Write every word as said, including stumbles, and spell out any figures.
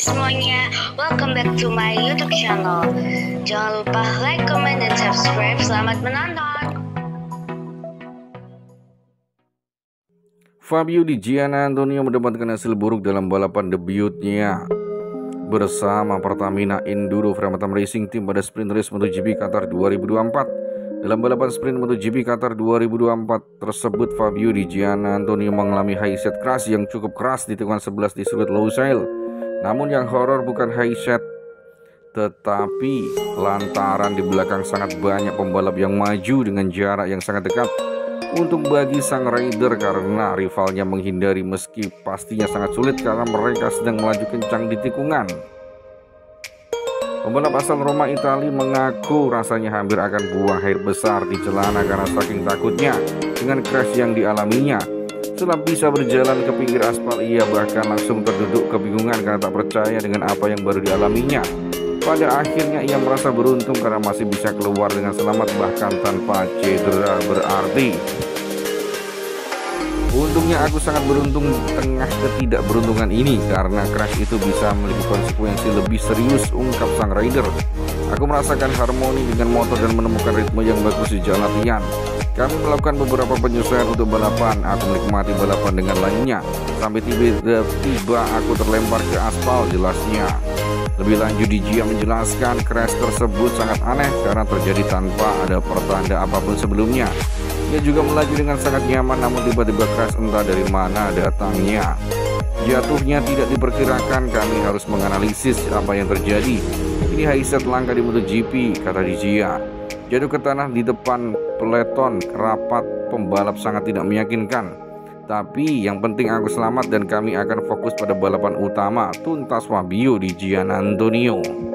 hai semuanya, welcome back to my YouTube channel. Jangan lupa like, comment, dan subscribe. Selamat menonton. Fabio Di Giannantonio mendapatkan hasil buruk dalam balapan debutnya bersama Pertamina Enduro V R empat enam Racing Team pada sprint race MotoGP Qatar dua ribu dua puluh empat. Dalam balapan sprint MotoGP Qatar dua ribu dua puluh empat tersebut, Fabio Di Giannantonio mengalami high set crash yang cukup keras di tikungan sebelas di sirkuit Lusail. Namun yang horor bukan high set, tetapi lantaran di belakang sangat banyak pembalap yang maju dengan jarak yang sangat dekat untuk bagi sang rider karena rivalnya menghindari, meski pastinya sangat sulit karena mereka sedang melaju kencang di tikungan. Pembalap asal Roma, Italia mengaku rasanya hampir akan buang air besar di celana karena saking takutnya dengan crash yang dialaminya. Setelah bisa berjalan ke pinggir aspal, ia bahkan langsung terduduk kebingungan karena tak percaya dengan apa yang baru dialaminya. Pada akhirnya ia merasa beruntung karena masih bisa keluar dengan selamat bahkan tanpa cedera berarti. Untungnya aku sangat beruntung di tengah ketidakberuntungan ini, karena crash itu bisa memiliki konsekuensi lebih serius, ungkap sang rider. Aku merasakan harmoni dengan motor dan menemukan ritme yang bagus di jalan latihan. Kami melakukan beberapa penyesuaian untuk balapan, aku menikmati balapan dengan lainnya. Sampai tiba-tiba aku terlempar ke aspal, jelasnya. Lebih lanjut, Diggia menjelaskan crash tersebut sangat aneh karena terjadi tanpa ada pertanda apapun sebelumnya. Ia juga melaju dengan sangat nyaman, namun tiba-tiba crash entah dari mana datangnya. Jatuhnya tidak diperkirakan, kami harus menganalisis apa yang terjadi. Ini high set langka di MotoGP, kata Diggia. Jatuh ke tanah di depan peleton rapat pembalap sangat tidak meyakinkan. Tapi yang penting aku selamat dan kami akan fokus pada balapan utama, tuntas Fabio Di Giannantonio.